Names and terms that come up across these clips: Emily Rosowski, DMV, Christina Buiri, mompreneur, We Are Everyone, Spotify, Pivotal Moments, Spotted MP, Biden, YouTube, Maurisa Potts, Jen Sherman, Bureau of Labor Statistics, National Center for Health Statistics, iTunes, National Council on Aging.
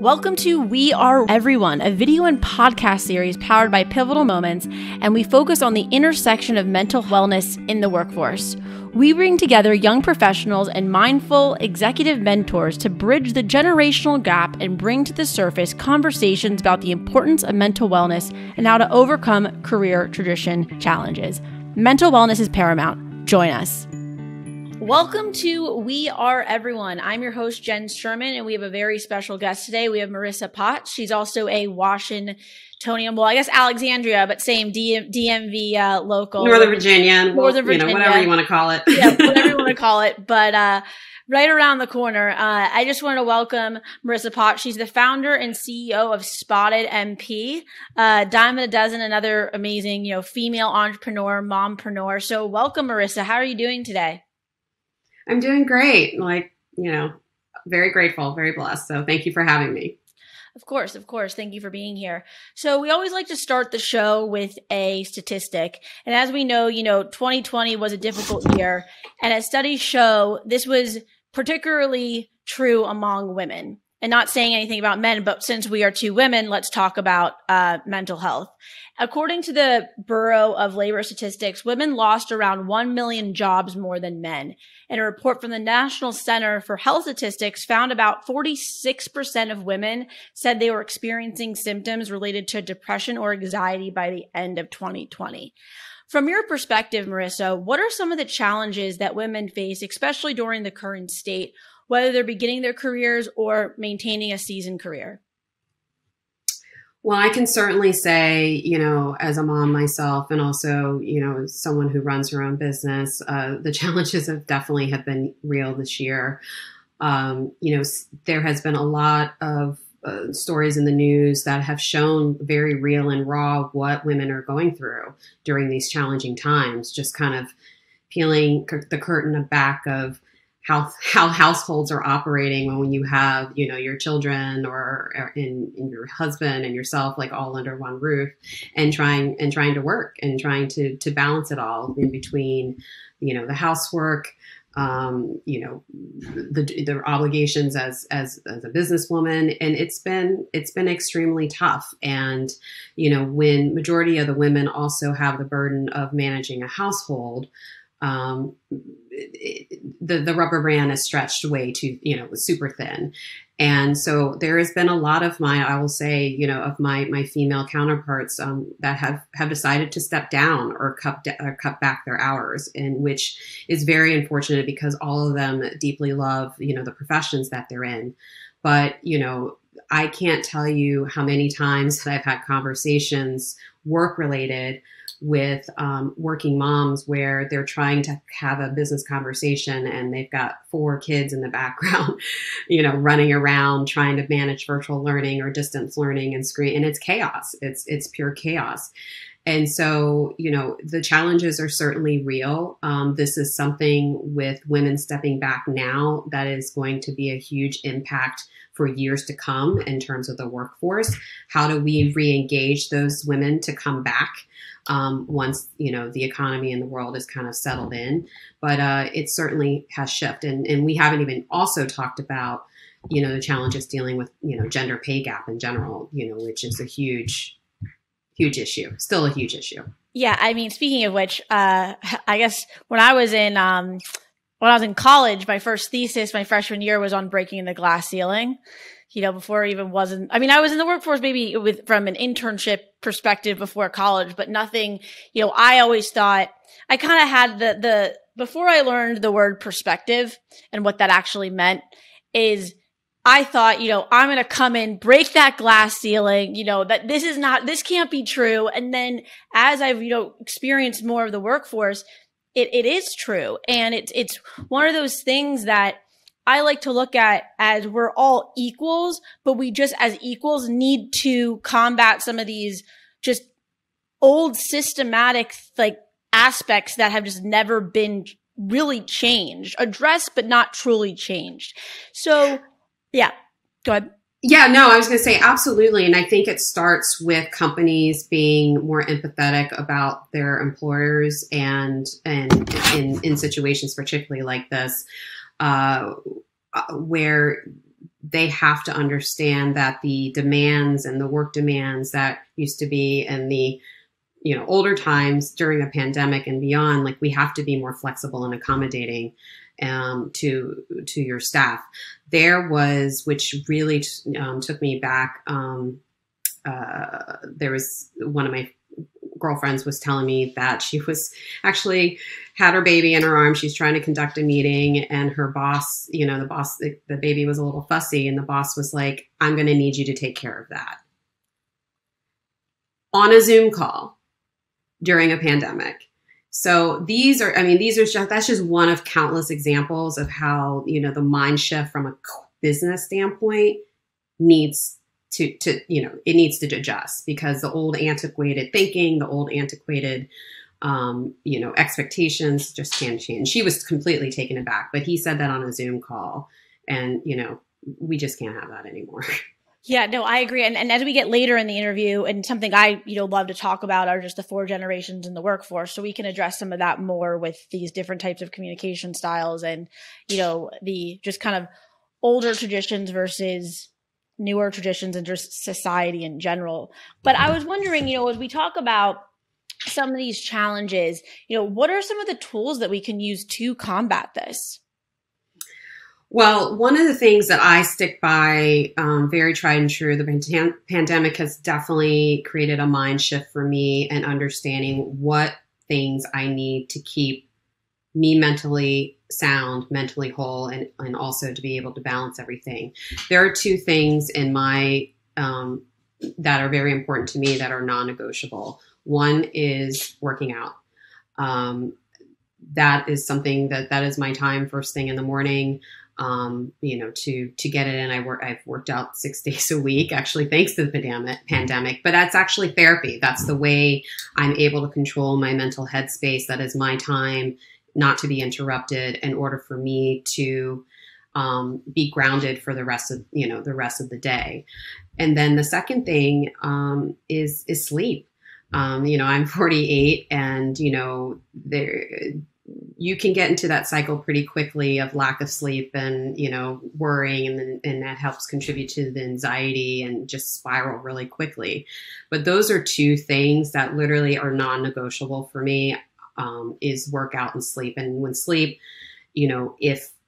Welcome to We Are Everyone, a video and podcast series powered by Pivotal Moments, and we focus on the intersection of mental wellness in the workforce. We bring together young professionals and mindful executive mentors to bridge the generational gap and bring to the surface conversations about the importance of mental wellness and how to overcome career transition challenges. Mental wellness is paramount. Join us. Welcome to We Are Everyone. I'm your host, Jen Sherman, and we have a very special guest today. We have Maurisa Potts. She's also a Washingtonian, well, I guess Alexandria, but same DMV local. Northern Virginia. You know, whatever you want to call it. Yeah, whatever you want to call it. But right around the corner, I just want to welcome Maurisa Potts. She's the founder and CEO of Spotted MP, dime a dozen, another amazing, you know, female entrepreneur, mompreneur. So welcome, Maurisa. How are you doing today? I'm doing great. Like, you know, very grateful, very blessed. So thank you for having me. Of course, of course. Thank you for being here. So we always like to start the show with a statistic. And as we know, you know, 2020 was a difficult year. And as studies show, this was particularly true among women. And not saying anything about men, but since we are two women, let's talk about mental health. According to the Bureau of Labor Statistics, women lost around 1 million jobs more than men. And a report from the National Center for Health Statistics found about 46% of women said they were experiencing symptoms related to depression or anxiety by the end of 2020. From your perspective, Maurisa, what are some of the challenges that women face, especially during the current state, whether they're beginning their careers or maintaining a seasoned career? Well, I can certainly say, you know, as a mom myself and also, you know, as someone who runs her own business, the challenges have definitely have been real this year. You know, there has been a lot of stories in the news that have shown very real and raw what women are going through during these challenging times, just kind of peeling the curtain back of how households are operating when you have, you know, your children or in your husband and yourself, like all under one roof, and trying to work and trying to balance it all in between, you know, the housework, you know, the obligations as a businesswoman. And it's been extremely tough. And, you know, when majority of the women also have the burden of managing a household, the rubber band is stretched way too, you know, super thin. And so there has been a lot of my female counterparts, that have decided to step down or cut back their hours, and which is very unfortunate because all of them deeply love, you know, the professions that they're in. But, you know, I can't tell you how many times that I've had conversations work related with working moms where they're trying to have a business conversation and they've got four kids in the background, you know, running around trying to manage virtual learning or distance learning and screen, and it's chaos. It's pure chaos. And so, you know, the challenges are certainly real. This is something with women stepping back now that is going to be a huge impact for years to come in terms of the workforce. How do we re-engage those women to come back once, you know, the economy and the world is kind of settled in? But it certainly has shifted. And we haven't even also talked about, you know, the challenges dealing with, you know, gender pay gap in general, you know, which is a huge issue, still a huge issue. Yeah. I mean, speaking of which, I guess when I was in college, my first thesis, my freshman year, was on breaking the glass ceiling, you know, before it even wasn't, I mean, I was in the workforce maybe from an internship perspective before college, but nothing, you know, I always thought I kind of had before I learned the word perspective and what that actually meant, is I thought, you know, I'm going to come in, break that glass ceiling, you know, that this can't be true. And then as I've, you know, experienced more of the workforce, it is true. And it's one of those things that I like to look at as we're all equals, but we just as equals need to combat some of these just old systematic, like, aspects that have just never been really changed, addressed, but not truly changed. So yeah, go ahead. Yeah, no, I was going to say absolutely. And I think it starts with companies being more empathetic about their employers and in situations particularly like this, where they have to understand that the demands and the work demands that used to be in the, you know, older times during the pandemic and beyond, like, we have to be more flexible and accommodating to your staff. There was, which really took me back. There was one of my girlfriends was telling me that she was actually had her baby in her arms. She's trying to conduct a meeting, and her boss, you know, the baby was a little fussy, and the boss was like, "I'm going to need you to take care of that." On a Zoom call during a pandemic. So these are, I mean, these are just, that's just one of countless examples of how, you know, the mind shift from a business standpoint needs to, you know, it needs to adjust, because the old antiquated thinking, the old antiquated, you know, expectations just can't change. She was completely taken aback, but he said that on a Zoom call, and, you know, we just can't have that anymore. Yeah, no, I agree. And as we get later in the interview, and something I, you know, love to talk about are just the four generations in the workforce. So we can address some of that more with these different types of communication styles and, you know, the just kind of older traditions versus newer traditions and just society in general. But I was wondering, you know, as we talk about some of these challenges, you know, what are some of the tools that we can use to combat this? Well, one of the things that I stick by, very tried and true, the pandemic has definitely created a mind shift for me and understanding what things I need to keep me mentally sound, mentally whole, and also to be able to balance everything. There are two things in my, that are very important to me that are non-negotiable. One is working out. That is something that is my time first thing in the morning. You know, to get it in. I've worked out 6 days a week, actually, thanks to the pandemic, but that's actually therapy. That's the way I'm able to control my mental headspace. That is my time not to be interrupted in order for me to, be grounded for the rest of, you know, the rest of the day. And then the second thing, is sleep. You know, I'm 48, and, you know, you can get into that cycle pretty quickly of lack of sleep and, you know, worrying, and that helps contribute to the anxiety and just spiral really quickly. But those are two things that literally are non-negotiable for me, is workout and sleep. And when sleep, you know,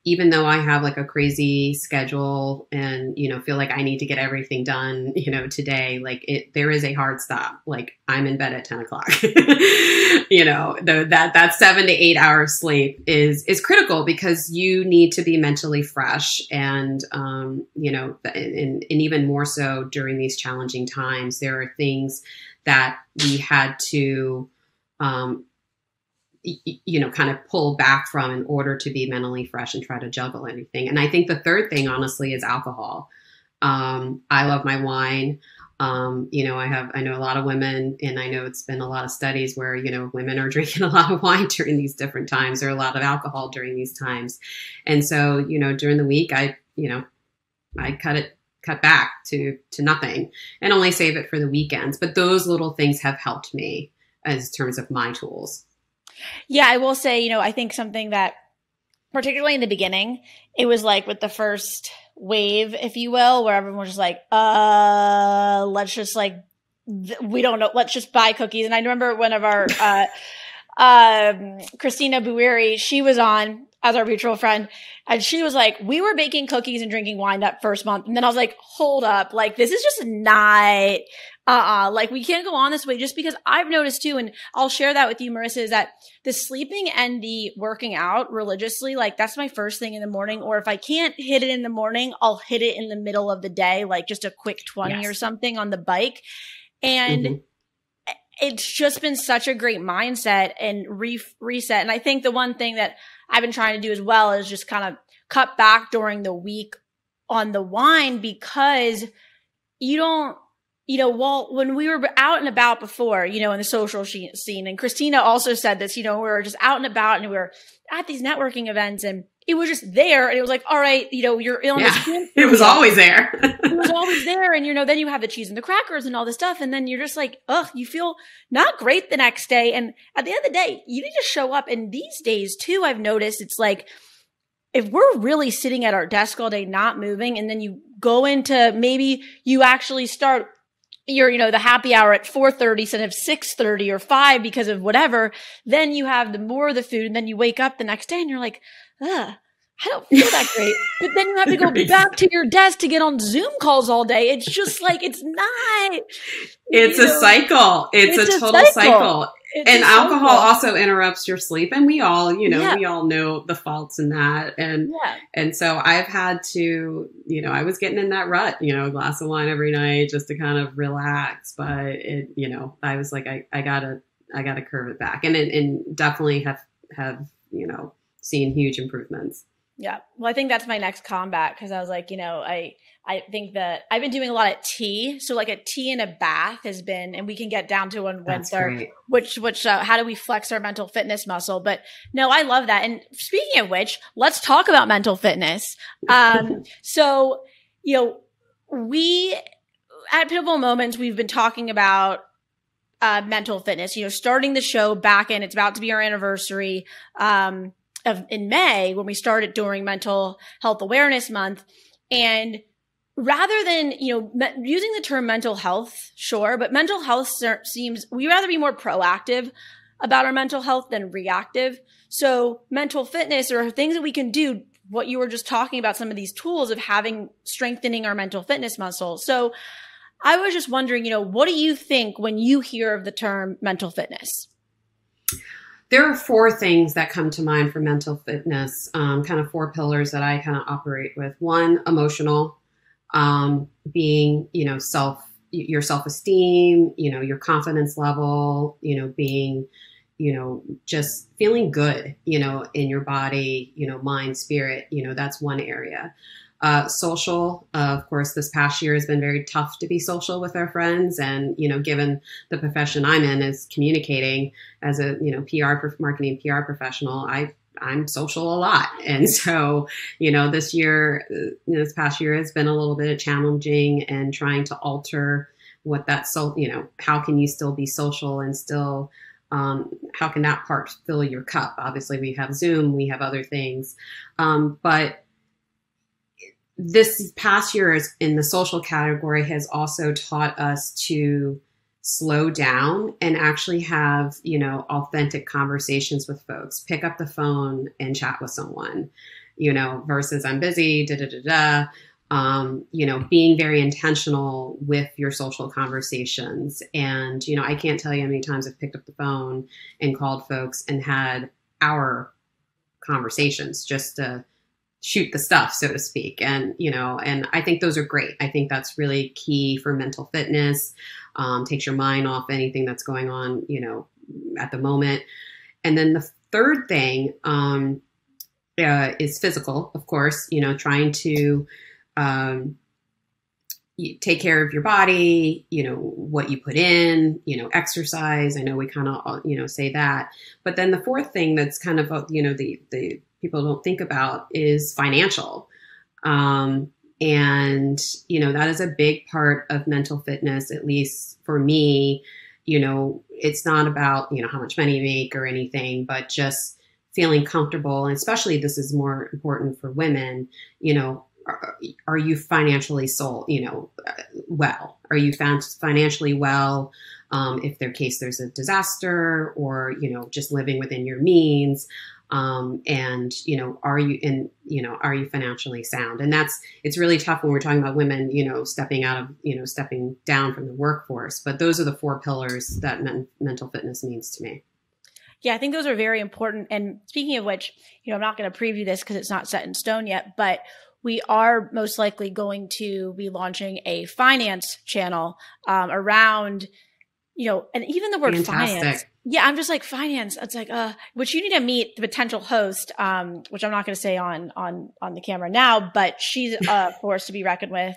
even though I have like a crazy schedule and, you know, feel like I need to get everything done, you know, today, like there is a hard stop. Like, I'm in bed at 10 o'clock, you know, that 7 to 8 hours sleep is critical, because you need to be mentally fresh and, you know, and even more so during these challenging times. There are things that we had to, you know, kind of pull back from in order to be mentally fresh and try to juggle anything. And I think the third thing, honestly, is alcohol. I love my wine. You know, I know a lot of women, and I know it's been a lot of studies where, you know, women are drinking a lot of wine during these different times, or a lot of alcohol during these times. And so, you know, during the week, I cut back to nothing and only save it for the weekends. But those little things have helped me as terms of my tools. Yeah, I will say, you know, I think something that, particularly in the beginning, it was like with the first wave, if you will, where everyone was just like, let's just like, we don't know, let's just buy cookies. And I remember one of our, Christina Buiri, she was on as our mutual friend, and she was like, we were baking cookies and drinking wine that first month. And then I was like, hold up, like, this is just not, like, we can't go on this way, just because I've noticed too. And I'll share that with you, Maurisa, is that the sleeping and the working out religiously, like, that's my first thing in the morning. Or if I can't hit it in the morning, I'll hit it in the middle of the day, like just a quick 20 or something on the bike. And it's just been such a great mindset and reset. And I think the one thing that I've been trying to do as well is just kind of cut back during the week on the wine, because you know, well, when we were out and about before, you know, in the social scene, and Christina also said this, you know, we were just out and about, and we were at these networking events, and it was just there, and it was like, all right, you know, you're illness. Yeah, it was always there. It was always there. And, you know, then you have the cheese and the crackers and all this stuff. And then you're just like, ugh, you feel not great the next day. And at the end of the day, you need to show up. And these days too, I've noticed it's like, if we're really sitting at our desk all day, not moving, and then you go into maybe you actually start your, you know, the happy hour at 4:30 instead of 6:30 or 5 because of whatever, then you have the more of the food and then you wake up the next day and you're like, ugh, I don't feel that great. But then you have to go back to your desk to get on Zoom calls all day. It's just like, it's not. It's a cycle. It's a total cycle. And alcohol also interrupts your sleep. And we all, you know, we all know the faults in that. And so I've had to, you know, I was getting in that rut, you know, a glass of wine every night just to kind of relax. But it, you know, I was like, I gotta curve it back. And definitely have, you know, seen huge improvements. Yeah. Well, I think that's my next combat. Cause I was like, you know, I think that I've been doing a lot of tea. So like a tea and a bath has been, and we can get down to on Wednesday, which how do we flex our mental fitness muscle? But no, I love that. And speaking of which, let's talk about mental fitness. So, you know, we at Pivotal Moments, we've been talking about mental fitness, you know, starting the show back in, it's about to be our anniversary, in May when we started during Mental Health Awareness Month. And rather than, you know, using the term mental health, sure, but mental health seems, we rather be more proactive about our mental health than reactive. So mental fitness or things that we can do, what you were just talking about, some of these tools of having, strengthening our mental fitness muscle. So I was just wondering, you know, what do you think when you hear of the term mental fitness? There are four things that come to mind for mental fitness, kind of four pillars that I kind of operate with. One, emotional, being, you know, your self-esteem, you know, your confidence level, you know, being, you know, just feeling good, you know, in your body, you know, mind, spirit, you know, that's one area. Social, of course, this past year has been very tough to be social with our friends. And, you know, given the profession I'm in is communicating as a, you know, marketing PR professional, I'm social a lot. And so, you know, this year, you know, this past year has been a little bit challenging and trying to alter what that, so, you know, how can you still be social and still, how can that part fill your cup? Obviously we have Zoom, we have other things. But this past year in the social category has also taught us to slow down and actually have, you know, authentic conversations with folks, pick up the phone and chat with someone, you know, versus I'm busy, you know, being very intentional with your social conversations. And, you know, I can't tell you how many times I've picked up the phone and called folks and had our conversations just to shoot the stuff, so to speak. And, you know, and I think those are great. I think that's really key for mental fitness, takes your mind off anything that's going on, you know, at the moment. And then the third thing is physical, of course, you know, trying to take care of your body, you know, what you put in, you know, exercise. I know we kind of, you know, say that. But then the fourth thing that's kind of, you know, the people don't think about is financial. And, you know, that is a big part of mental fitness, at least for me. You know, it's not about, you know, how much money you make or anything, but just feeling comfortable. And especially this is more important for women, you know, are you financially well? Are you financially well? If in case there's a disaster or, you know, just living within your means, and, you know, are you financially sound? And it's really tough when we're talking about women, you know, stepping down from the workforce. But those are the four pillars that mental fitness means to me. Yeah, I think those are very important. And speaking of which, you know, I'm not going to preview this because it's not set in stone yet, but we are most likely going to be launching a finance channel around, you know, and even the word finance. Yeah, I'm just like finance. It's like, which you need to meet the potential host, which I'm not going to say on the camera now, but she's a force to be reckoned with,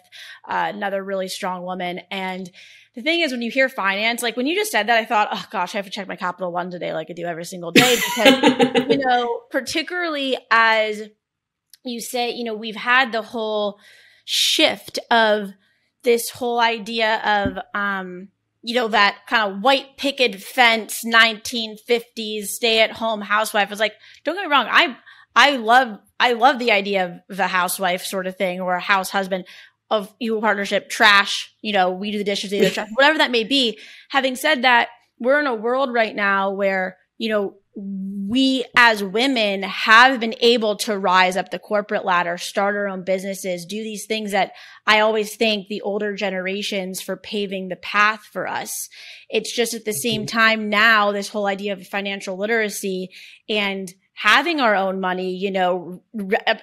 another really strong woman. And the thing is, when you hear finance, like when you just said that, I thought, oh gosh, I have to check my Capital One today, like I do every single day, because you know, particularly as you say, you know, we've had the whole shift of this whole idea of, you know, that kind of white picket fence, 1950s, stay at home housewife. It's like, don't get me wrong. I, I love the idea of the housewife sort of thing, or a house husband, of equal partnership, trash, you know, we do the dishes, they do the trash, whatever that may be. Having said that, we're in a world right now where, you know, we as women have been able to rise up the corporate ladder, start our own businesses, do these things that I always thank the older generations for paving the path for us. It's just at the same time now, this whole idea of financial literacy and having our own money, you know,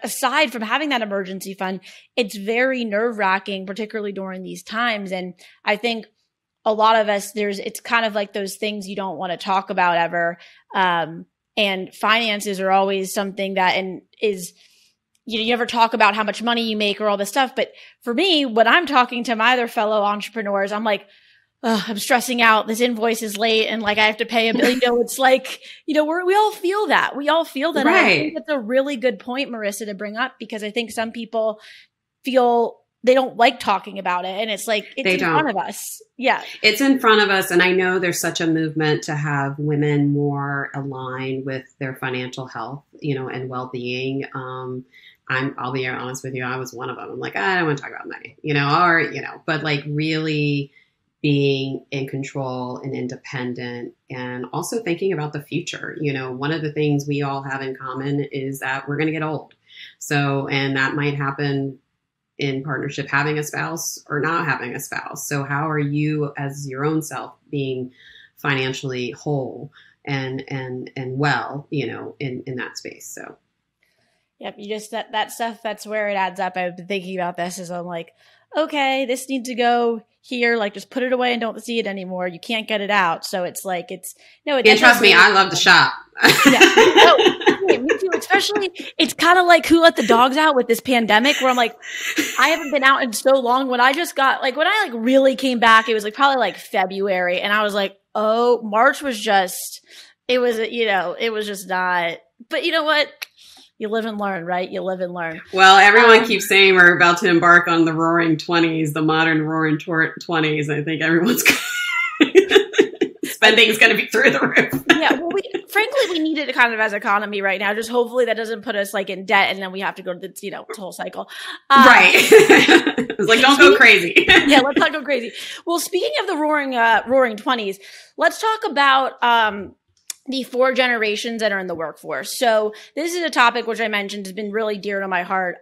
aside from having that emergency fund, it's very nerve-wracking, particularly during these times. And I think a lot of us, it's kind of like those things you don't want to talk about ever. And finances are always something that you know, you never talk about how much money you make or all this stuff. But for me, when I'm talking to my other fellow entrepreneurs, I'm like, oh, I'm stressing out. This invoice is late, and like I have to pay a bill. You know, it's like, you know, we all feel that. We all feel that. Right. I think that's a really good point, Maurisa, to bring up, because I think some people feel they don't like talking about it, and it's like it's in front of us. Yeah, it's in front of us, and I know there's such a movement to have women more aligned with their financial health, you know, and well-being. I'll be honest with you. I was one of them. I'm like, I don't want to talk about money, you know, or you know, but like really being in control and independent, and also thinking about the future. You know, one of the things we all have in common is that we're going to get old. So, and that might happen in partnership, having a spouse or not having a spouse. So how are you as your own self being financially whole and well, you know, in that space. So. Yep. You just, that stuff, that's where it adds up. I've been thinking about this as I'm like, okay, this needs to go here. Like, just put it away and don't see it anymore. You can't get it out. So it's like, and trust me, I love to shop. Yeah. Me too. Especially, it's kind of like who let the dogs out with this pandemic, where I'm like, I haven't been out in so long. When I just got, like, when I like really came back, it was like probably like February. And I was like, oh, March was just, it was, you know, it was just not, but you know what? You live and learn, right? You live and learn. Well, everyone keeps saying we're about to embark on the roaring 20s, the modern roaring 20s. I think everyone's spending is going to be through the roof. Yeah. Well, we need it kind of as economy right now. Just hopefully that doesn't put us like in debt and then we have to go to the, you know, whole cycle. Right. It's like, don't go crazy. Yeah. Let's not go crazy. Well, speaking of the roaring 20s, let's talk about, the four generations that are in the workforce. So this is a topic which I mentioned has been really dear to my heart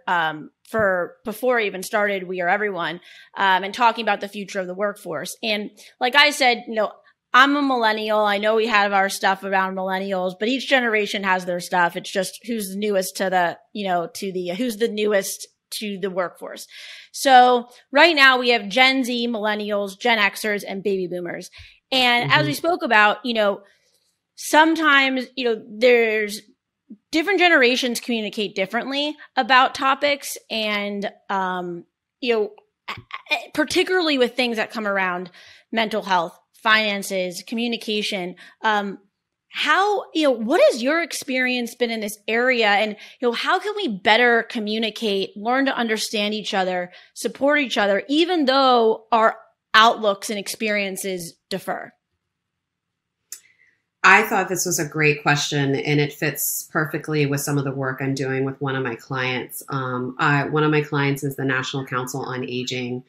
for before I even started We Are Everyone, and talking about the future of the workforce. And like I said, you know, I'm a millennial. I know we have our stuff around millennials, but each generation has their stuff. It's just who's newest to the, you know, who's the newest to the workforce. So right now we have Gen Z, millennials, Gen Xers, and baby boomers. And as we spoke about, you know, sometimes, you know, there's different generations communicate differently about topics and, you know, particularly with things that come around mental health, finances, communication. How, you know, what has your experience been in this area? And, you know, how can we better communicate, learn to understand each other, support each other, even though our outlooks and experiences differ? I thought this was a great question, and it fits perfectly with some of the work I'm doing with one of my clients. One of my clients is the National Council on Aging,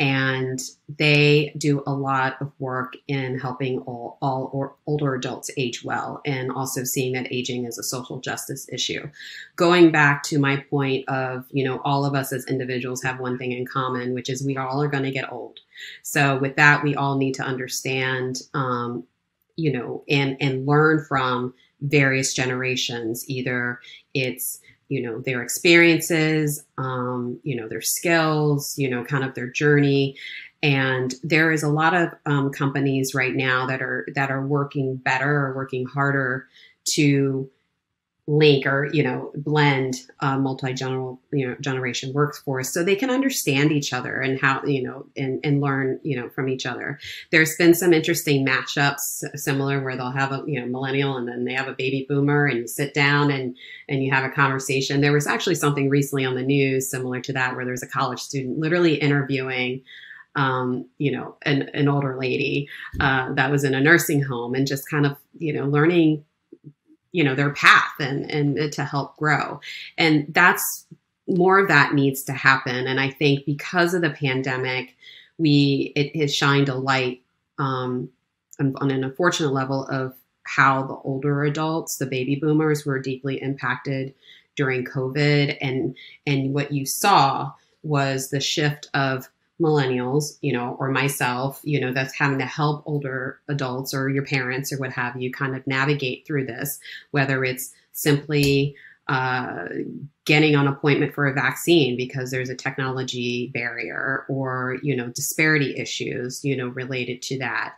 and they do a lot of work in helping all older adults age well, and also seeing that aging is a social justice issue. Going back to my point of, you know, all of us as individuals have one thing in common, which is we all are going to get old. So with that, we all need to understand, you know, and learn from various generations. Either it's, you know, their experiences, you know, their skills, you know, kind of their journey. And there is a lot of companies right now that are working better or working harder to link or, you know, blend multi-generation workforce so they can understand each other and how, you know, and learn, you know, from each other. There's been some interesting matchups similar where they'll have a, you know, millennial and then they have a baby boomer and you sit down and you have a conversation. There was actually something recently on the news similar to that where there's a college student literally interviewing you know, an older lady that was in a nursing home and just kind of, you know, learning you know, their path and to help grow. And that's more of that needs to happen. And I think because of the pandemic, it has shined a light on an unfortunate level of how the older adults, the baby boomers, were deeply impacted during COVID. And what you saw was the shift of millennials, you know, or myself, you know, that's having to help older adults or your parents or what have you kind of navigate through this, whether it's simply getting an appointment for a vaccine because there's a technology barrier, or, you know, disparity issues, you know, related to that.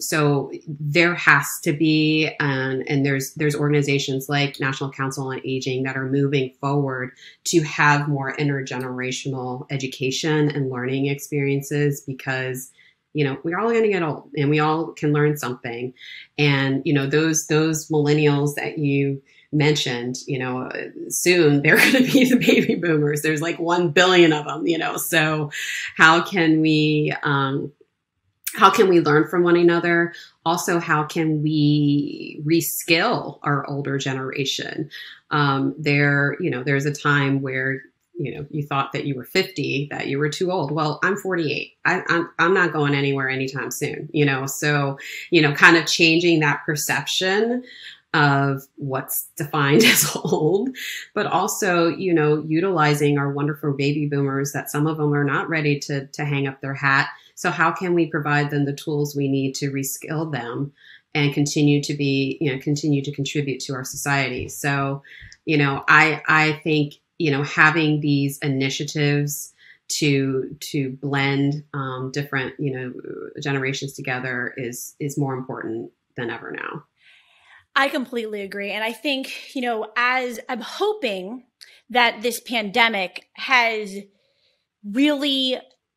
So there has to be, and there's organizations like National Council on Aging that are moving forward to have more intergenerational education and learning experiences, because, you know, we're all going to get old and we all can learn something. And, you know, those millennials that you mentioned, you know, soon they're going to be the baby boomers. There's like 1 billion of them, you know, so how can we learn from one another? Also, how can we reskill our older generation? You know, there's a time where, you know, you thought that you were 50, that you were too old. Well, I'm 48. I'm not going anywhere anytime soon, you know, so, you know, kind of changing that perception of what's defined as old, but also, you know, utilizing our wonderful baby boomers that some of them are not ready to hang up their hat. So how can we provide them the tools we need to reskill them and continue to be, you know, continue to contribute to our society? So, you know, I think, you know, having these initiatives to blend different, you know, generations together is more important than ever now. I completely agree. And I think, you know, as I'm hoping that this pandemic has really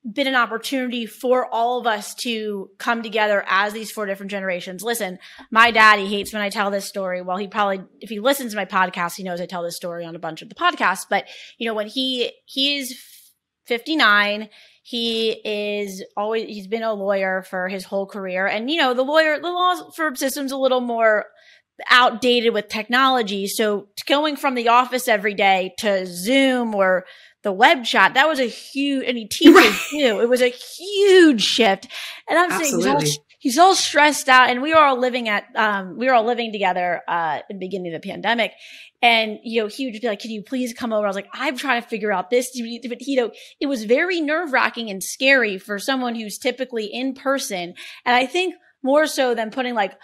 been an opportunity for all of us to come together as these four different generations. Listen, my daddy hates when I tell this story. Well, he probably, if he listens to my podcast, he knows I tell this story on a bunch of the podcasts. But, you know, when he is 59, he's been a lawyer for his whole career. And, you know, the law firm system's a little more outdated with technology. So going from the office every day to Zoom or the web chat, that was a huge, and he teaches too. It was a huge shift. And I'm saying he's all stressed out, and we were all living together, in the beginning of the pandemic. And, you know, he would be like, can you please come over? I was like, I'm trying to figure out this. But, you know, it was very nerve wracking and scary for someone who's typically in person. And I think more so than putting like,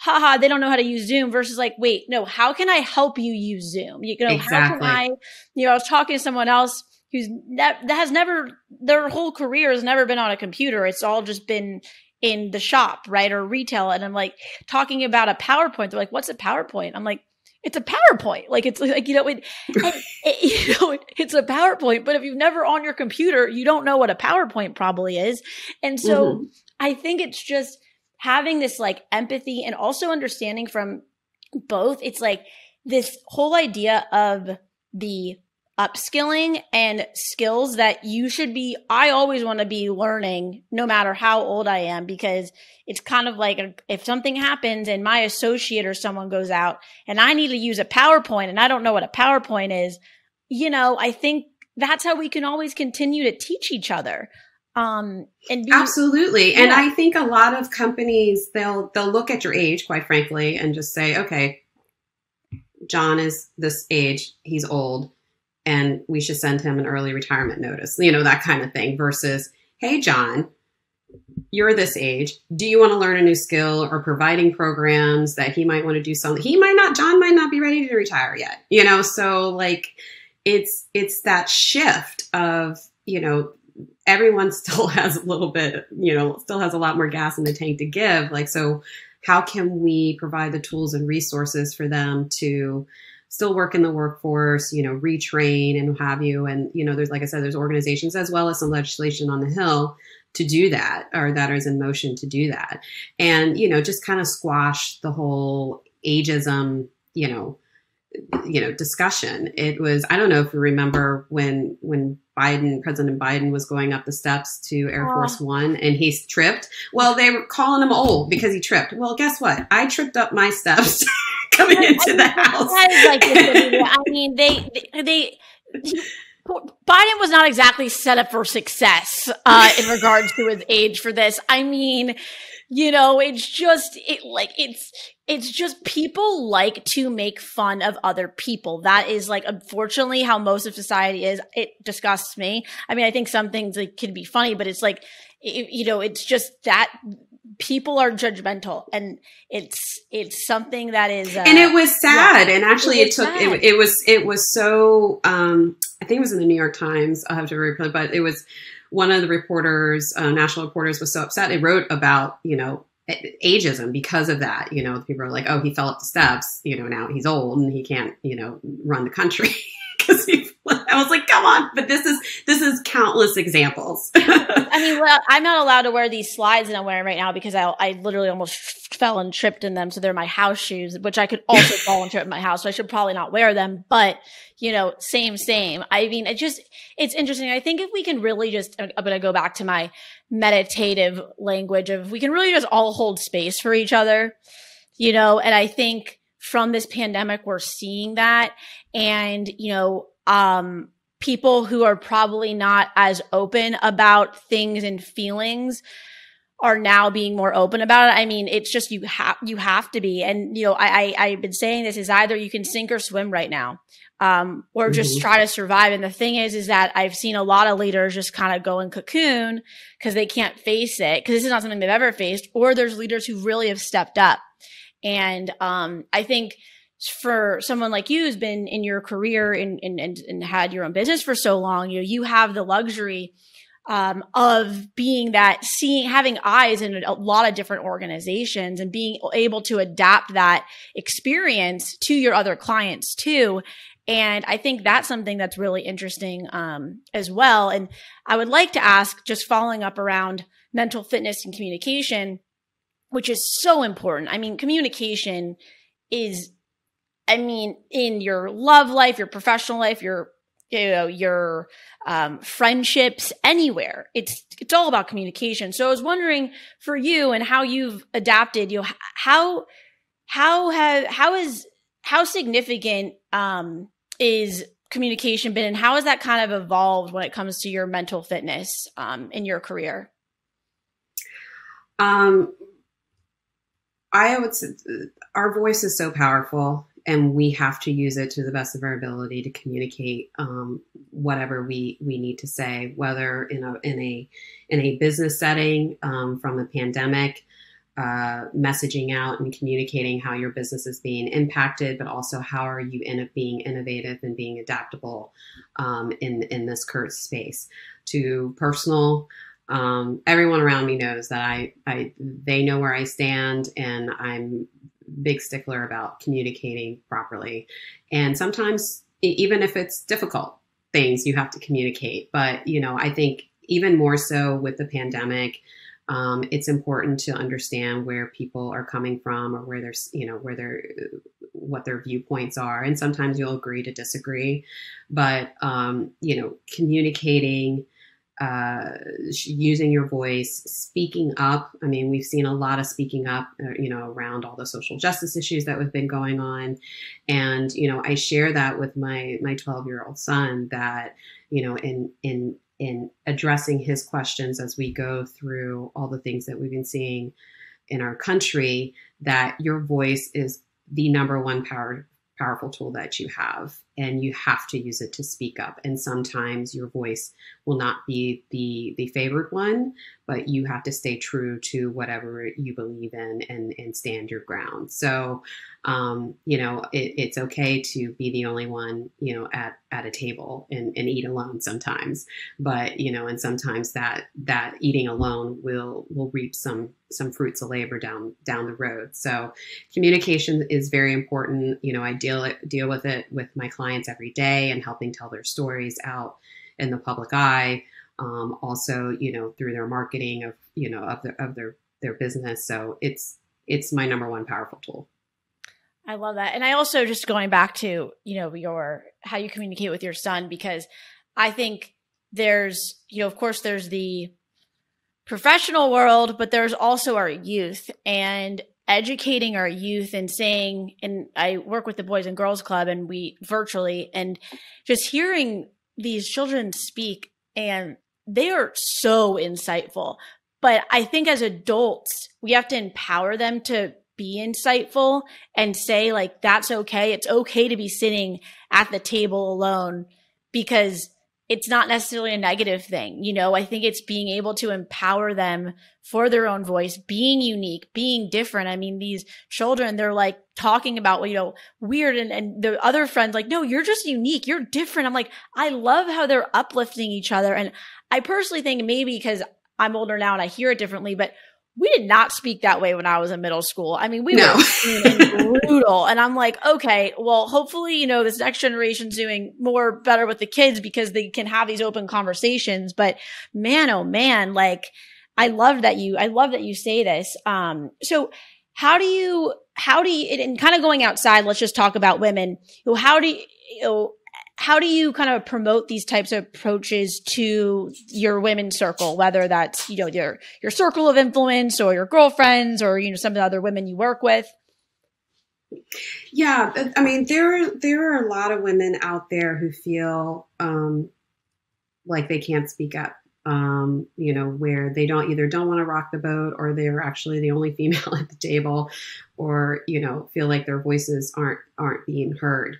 haha, they don't know how to use Zoom, versus like, wait, no, how can I help you use Zoom? You know, exactly. How can I, you know, I was talking to someone else who's that has never, their whole career has never been on a computer. It's all just been in the shop, right? Or retail. And I'm like talking about a PowerPoint. They're like, what's a PowerPoint? I'm like, it's a PowerPoint. Like, it's like, you know, it's a PowerPoint, but if you've never on your computer, you don't know what a PowerPoint probably is. And so I think it's just having this like empathy and also understanding from both. It's like this whole idea of the upskilling and skills that you should be, I always want to be learning no matter how old I am, because it's kind of like if something happens and my associate or someone goes out and I need to use a PowerPoint and I don't know what a PowerPoint is, you know, I think that's how we can always continue to teach each other. Absolutely. Yeah. And I think a lot of companies, they'll look at your age, quite frankly, and just say, okay, John is this age, he's old, and we should send him an early retirement notice, you know, that kind of thing, versus, hey, John, you're this age. Do you want to learn a new skill, or providing programs that he might want to do something? John might not be ready to retire yet, you know? So like, it's that shift of, you know, everyone still has a little bit, you know, still has a lot more gas in the tank to give. Like, so how can we provide the tools and resources for them to still work in the workforce, you know, retrain and what have you? And, you know, there's, like I said, there's organizations as well as some legislation on the Hill to do that, or that is in motion to do that. And, you know, just kind of squash the whole ageism, you know, discussion. It was, I don't know if you remember when President Biden was going up the steps to Air Force One and he tripped. Well, they were calling him old because he tripped. Well, guess what? I tripped up my steps coming into the house. I mean, Biden was not exactly set up for success in regards to his age for this. I mean, you know, it's just people like to make fun of other people. That is like, unfortunately, how most of society is. It disgusts me. I mean, I think some things like can be funny, but it's like, you know, it's just that people are judgmental, and it's something that is, and it was sad. Yeah, and actually it was so, I think it was in the New York Times. I'll have to replay, but it was one of the reporters, national reporters, was so upset. It wrote about, you know, ageism because of that. You know, people are like, oh, he fell up the steps, you know, now he's old and he can't, you know, run the country. I was like, come on, but this is countless examples. I mean, well, I'm not allowed to wear these slides that I'm wearing right now because I literally almost fell and tripped in them. So they're my house shoes, which I could also fall and trip in my house. So I should probably not wear them, but you know, same. I mean, it's interesting. I think if we can really just, I'm going to go back to my meditative language of, we can really just all hold space for each other, you know, and I think from this pandemic, we're seeing that. And, you know, people who are probably not as open about things and feelings are now being more open about it. I mean, it's just, you have to be. And, you know, I've been saying this is either you can sink or swim right now, or just try to survive. And the thing is that I've seen a lot of leaders just kind of go in cocoon because they can't face it, because this is not something they've ever faced, or there's leaders who really have stepped up. And I think for someone like you who's been in your career and had your own business for so long, you know, you have the luxury of being that, having eyes in a lot of different organizations and being able to adapt that experience to your other clients too. And I think that's something that's really interesting as well. And I would like to ask, just following up around mental fitness and communication, which is so important. I mean, communication is, I mean, in your love life, your professional life, your, you know, your friendships, anywhere. It's all about communication. So I was wondering for you and how you've adapted, you know, how significant is communication been, and how has that kind of evolved when it comes to your mental fitness in your career? I would say our voice is so powerful, and we have to use it to the best of our ability to communicate whatever we need to say, whether in a business setting, from a pandemic, messaging out and communicating how your business is being impacted, but also how are you being innovative and being adaptable in this current space. To personal. Everyone around me knows that they know where I stand, and I'm a big stickler about communicating properly. And sometimes, even if it's difficult things, you have to communicate. But, you know, I think even more so with the pandemic, it's important to understand where people are coming from, or where there's, you know, what their viewpoints are. And sometimes you'll agree to disagree, but, you know, communicating, using your voice, speaking up. I mean, we've seen a lot of speaking up, you know, around all the social justice issues that have been going on. And, you know, I share that with my 12-year-old son that, you know, in addressing his questions as we go through all the things that we've been seeing in our country, that your voice is the #1 powerful tool that you have, and you have to use it to speak up. And sometimes your voice will not be the favored one, but you have to stay true to whatever you believe in and stand your ground. So, you know, it's okay to be the only one, you know, at a table and eat alone sometimes, but, you know, and sometimes that eating alone will reap some fruits of labor down the road. So communication is very important. You know, I deal with it with my clients every day and helping tell their stories out in the public eye. Also, you know, through their marketing of, you know, of their business. So it's my #1 powerful tool. I love that. And I also, just going back to, you know, how you communicate with your son, because I think there's, you know, of course there's the professional world, but there's also our youth. And educating our youth and saying, and I work with the Boys and Girls Club and we virtually, and just hearing these children speak, and they are so insightful. But I think as adults, we have to empower them to be insightful and say, like, that's okay. It's okay to be sitting at the table alone, because it's not necessarily a negative thing. You know, I think it's being able to empower them for their own voice, being unique, being different. I mean, these children, they're like talking about, you know, weird, and the other friends like, no, you're just unique. You're different. I'm like, I love how they're uplifting each other. And I personally think maybe because I'm older now and I hear it differently, but we did not speak that way when I was in middle school. I mean, we were brutal. And I'm like, okay, well, hopefully, you know, this next generation's doing more better with the kids because they can have these open conversations. But man, oh man, like, I love that you say this. So how do you, and kind of going outside, let's just talk about women. How do you kind of promote these types of approaches to your women's circle, whether that's, you know, your circle of influence or your girlfriends or, you know, some of the other women you work with? Yeah. I mean, there are a lot of women out there who feel like they can't speak up, you know, where they either don't want to rock the boat, or they're actually the only female at the table, or, you know, feel like their voices aren't being heard.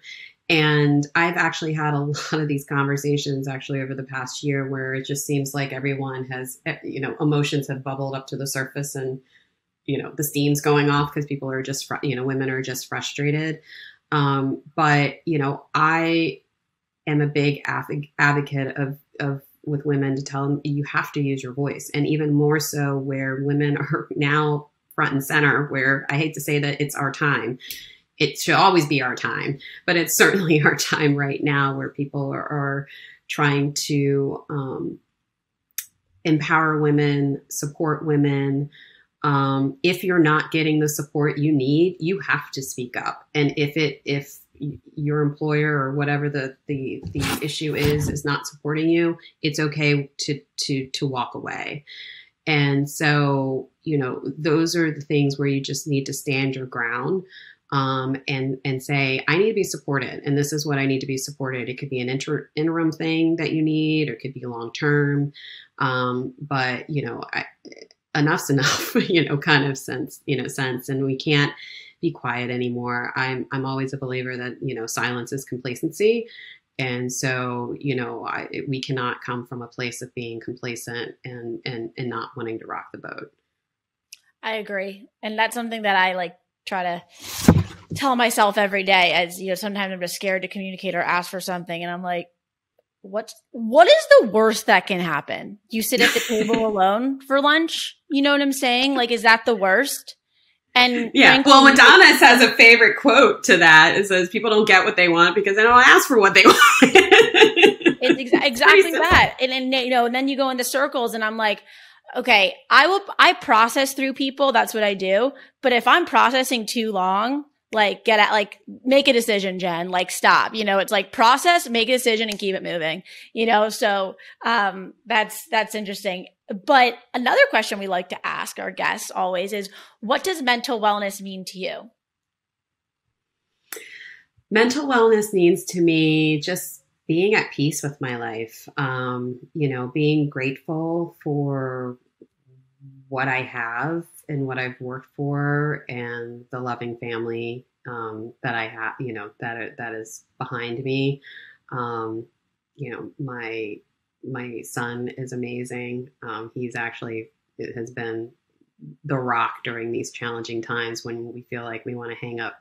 And I've actually had a lot of these conversations actually over the past year, where it just seems like everyone has, you know, emotions have bubbled up to the surface, and, you know, the steam's going off because people are just, you know, women are just frustrated. But, you know, I am a big advocate of with women to tell them you have to use your voice, and even more so where women are now front and center, where I hate to say that it's our time. It should always be our time, but it's certainly our time right now, where people are trying to empower women, support women. If you're not getting the support you need, you have to speak up. And if your employer or whatever the issue is not supporting you, it's okay to walk away. And so, you know, those are the things where you just need to stand your ground. And say, I need to be supported, and this is what I need to be supported. It could be an interim thing that you need, or it could be long-term. But you know, enough's enough, you know, kind of sense, and we can't be quiet anymore. I'm always a believer that, you know, silence is complacency. And so, you know, we cannot come from a place of being complacent and not wanting to rock the boat. I agree. And that's something that I like try to tell myself every day, as, you know, sometimes I'm just scared to communicate or ask for something. And I'm like, what is the worst that can happen? You sit at the table alone for lunch. You know what I'm saying? Like, is that the worst? And yeah, frankly, well, Madonna has a favorite quote to that. It says, people don't get what they want because they don't ask for what they want. It's exactly that. And then, you know, and then you go into circles, and I'm like, okay, I process through people. That's what I do. But if I'm processing too long, like make a decision, Jen, like stop, you know, it's like process, make a decision, and keep it moving, you know? So, that's interesting. But another question we like to ask our guests always is, what does mental wellness mean to you? Mental wellness means to me just being at peace with my life, you know, being grateful for what I have and what I've worked for, and the loving family that I have, you know, that is behind me. You know, my son is amazing. He's actually, it has been the rock during these challenging times when we feel like we want to hang up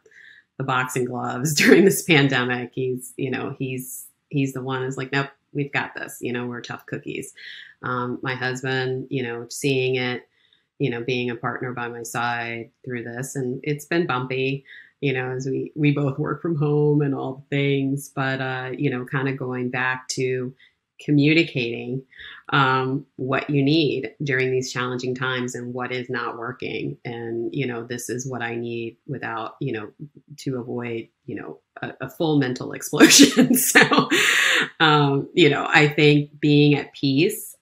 the boxing gloves during this pandemic. He's the one who's like, nope, we've got this, you know, we're tough cookies. My husband, you know, seeing it, you know, being a partner by my side through this, and it's been bumpy, you know, as we both work from home and all the things, but, you know, kind of going back to communicating, what you need during these challenging times and what is not working. And, you know, this is what I need without, you know, to avoid, you know, a full mental explosion. So, you know, I think being at peace,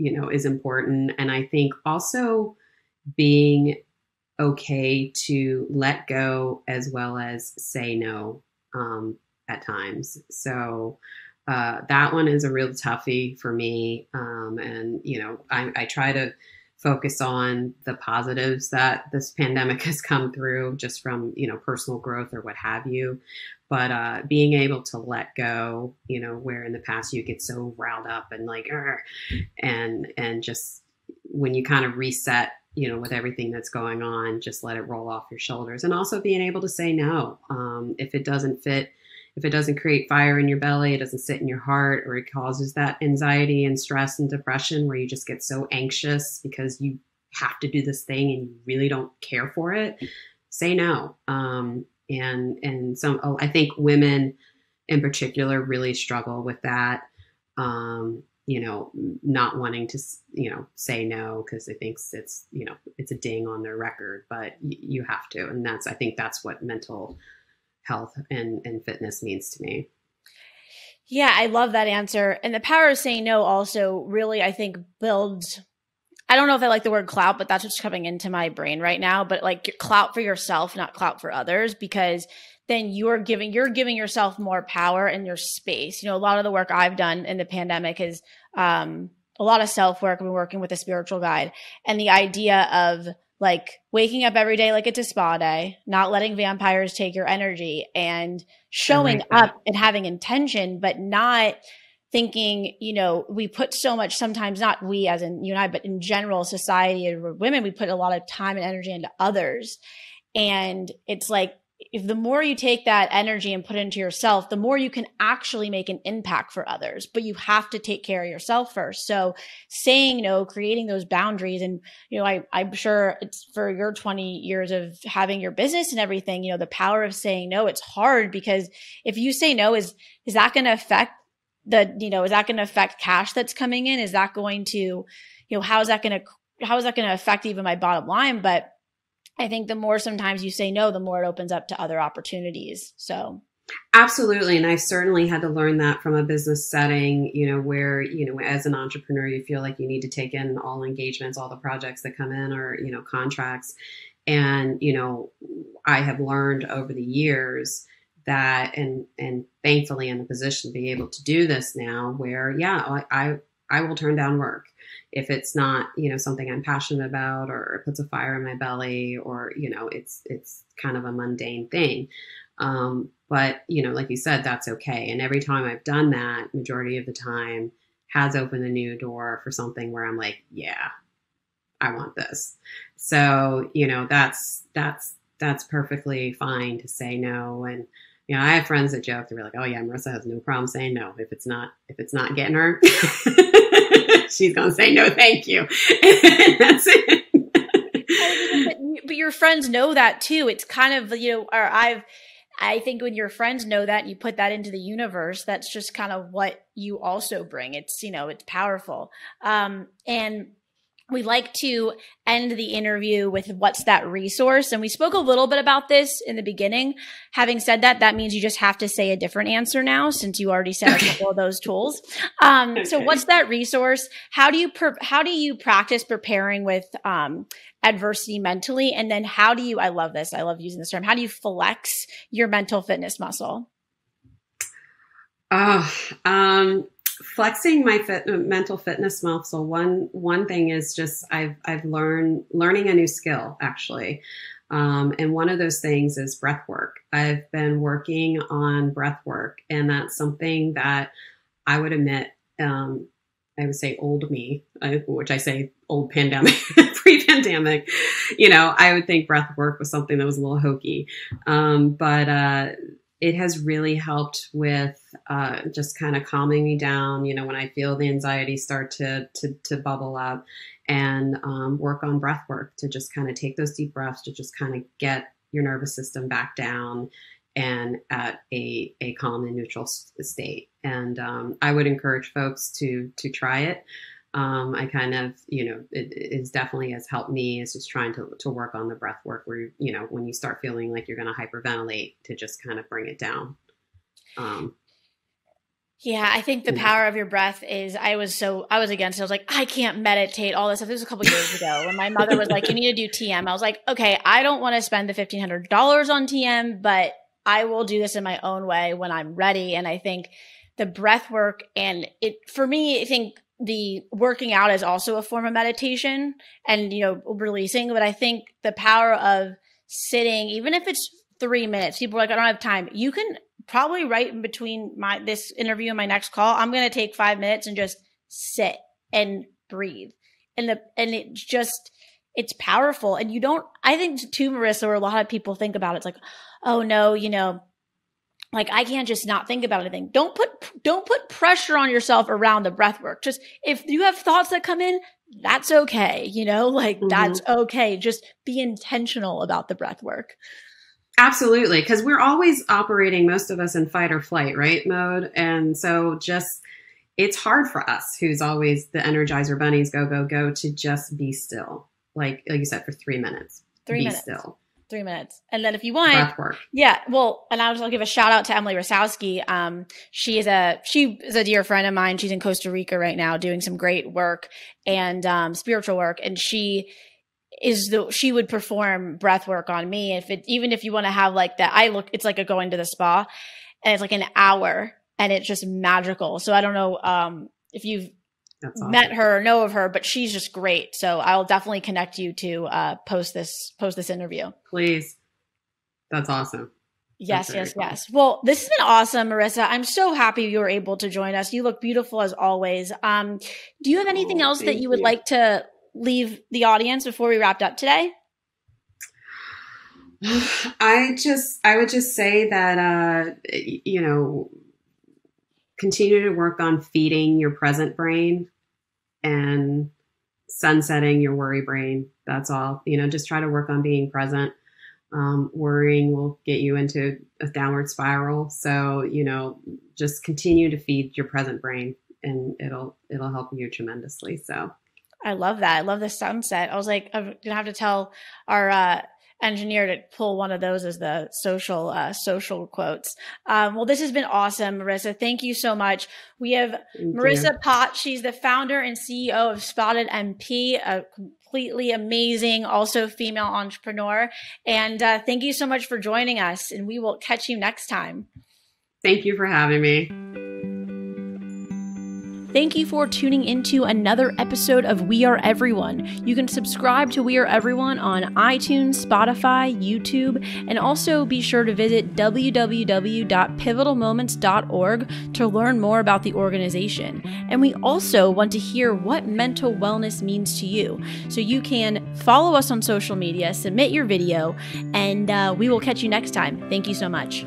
you know, is important. And I think also being okay to let go as well as say no at times. So that one is a real toughie for me. And, you know, I try to focus on the positives that this pandemic has come through just from, you know, personal growth or what have you. But being able to let go, you know, where in the past you get so riled up and like, and just when you kind of reset, you know, with everything that's going on, just let it roll off your shoulders. And also being able to say no. If it doesn't fit, if it doesn't create fire in your belly, it doesn't sit in your heart, or it causes that anxiety and stress and depression where you just get so anxious because you have to do this thing and you really don't care for it, say no. And some, I think women in particular really struggle with that. You know, not wanting to, you know, say no because they think it's, you know, it's a ding on their record, but you have to. And that's, I think that's what mental health and fitness means to me. Yeah, I love that answer. And the power of saying no also really, I think, builds, I don't know if I like the word clout, but that's what's coming into my brain right now. But like clout for yourself, not clout for others, because then you're giving yourself more power and your space. You know, a lot of the work I've done in the pandemic is a lot of self-work. I've been working with a spiritual guide, and the idea of like waking up every day like it's a spa day, not letting vampires take your energy, and showing up and having intention, but not thinking, you know, we put so much, sometimes not we as in you and I, but in general society and women, we put a lot of time and energy into others. And it's like, if the more you take that energy and put it into yourself, the more you can actually make an impact for others, but you have to take care of yourself first. So saying no, creating those boundaries. And, you know, I'm sure it's for your 20 years of having your business and everything, you know, the power of saying no, it's hard because if you say no, is that going to affect the, you know, is that going to affect cash that's coming in? Is that going to, you know, how is that going to affect even my bottom line? But I think the more sometimes you say no, the more it opens up to other opportunities. So absolutely. And I certainly had to learn that from a business setting, you know, where, you know, as an entrepreneur, you feel like you need to take in all engagements, all the projects that come in or, you know, contracts. And, you know, I have learned over the years that, and thankfully in the position to be able to do this now where, yeah, I will turn down work if it's not, you know, something I'm passionate about, or it puts a fire in my belly, or, you know, it's kind of a mundane thing. But, you know, like you said, that's okay. And every time I've done that, majority of the time has opened a new door for something where I'm like, yeah, I want this. So, you know, that's perfectly fine to say no. And, you know, I have friends that joke, they're like, oh yeah, Maurisa has no problem saying no. If it's not getting her, she's going to say no, thank you. That's it. But your friends know that too. It's kind of, you know, or I think when your friends know that and you put that into the universe, that's just kind of what you also bring. It's, you know, it's powerful. And we like to end the interview with what's that resource. And we spoke a little bit about this in the beginning. Having said that, that means you just have to say a different answer now, since you already said a couple of those tools. So what's that resource? How do you practice preparing with adversity mentally? And then how do you, I love this, I love using this term, how do you flex your mental fitness muscle? Flexing my mental fitness muscle. One thing is just I've learning a new skill actually, and one of those things is breath work. I've been working on breath work, and that's something that I would admit, I would say old me, which I say old pandemic, pre-pandemic. You know, I would think breath work was something that was a little hokey, but it has really helped with just kind of calming me down, you know, when I feel the anxiety start to bubble up, and work on breath work to just kind of take those deep breaths to just kind of get your nervous system back down and at a calm and neutral state. And I would encourage folks to try it. I kind of, you know, it is definitely has helped me is just trying to work on the breath work where, you know, when you start feeling like you're going to hyperventilate, to just kind of bring it down. Yeah, I think the power of your breath is, I was against it. I was like, I can't meditate, all this stuff. This was a couple of years ago when my mother was like, you need to do TM. I was like, okay, I don't want to spend the $1,500 on TM, but I will do this in my own way when I'm ready. And I think the breath work and it, for me, I think the working out is also a form of meditation and, you know, releasing. But I think the power of sitting, even if it's 3 minutes, people are like, I don't have time. You can probably right in between this interview and my next call, I'm going to take 5 minutes and just sit and breathe. And it just, it's powerful. And you don't, I think too, Maurisa, where a lot of people think about it, it's like, oh no, you know, like I can't just not think about anything. Don't put pressure on yourself around the breath work. Just if you have thoughts that come in, that's okay. You know, like that's okay. Just be intentional about the breath work. Absolutely. Because we're always operating, most of us, in fight or flight, right, mode. And so just, it's hard for us who's always the Energizer bunnies, go, go, go, to just be still. Like you said, for 3 minutes. Be still. 3 minutes. And then if you want, breath work. Yeah. Well, and I'll give a shout out to Emily Rosowski. She is a dear friend of mine. She's in Costa Rica right now doing some great work and spiritual work. And she would perform breath work on me. Even if you want to have like that, it's like going to the spa and it's like an hour and it's just magical. So I don't know if you've met her or know of her, but she's just great. So I'll definitely connect you to post this interview. Please. That's awesome. Yes. Well, this has been awesome, Maurisa. I'm so happy you were able to join us. You look beautiful as always. Do you have anything else that you would like to leave the audience before we wrapped up today? I would just say that, you know, continue to work on feeding your present brain and sunsetting your worry brain. That's all, you know, just try to work on being present. Worrying will get you into a downward spiral. So, you know, just continue to feed your present brain and it'll help you tremendously. So I love that. I love the sunset. I was like, I'm going to have to tell our engineer to pull one of those as the social quotes. Well, this has been awesome, Maurisa. Thank you so much. We have Maurisa Potts. She's the founder and CEO of Spotted MP, a completely amazing, also female entrepreneur. And thank you so much for joining us. And we will catch you next time. Thank you for having me. Thank you for tuning into another episode of We Are Everyone. You can subscribe to We Are Everyone on iTunes, Spotify, YouTube, and also be sure to visit www.pivotalmoments.org to learn more about the organization. And we also want to hear what mental wellness means to you. So you can follow us on social media, submit your video, and we will catch you next time. Thank you so much.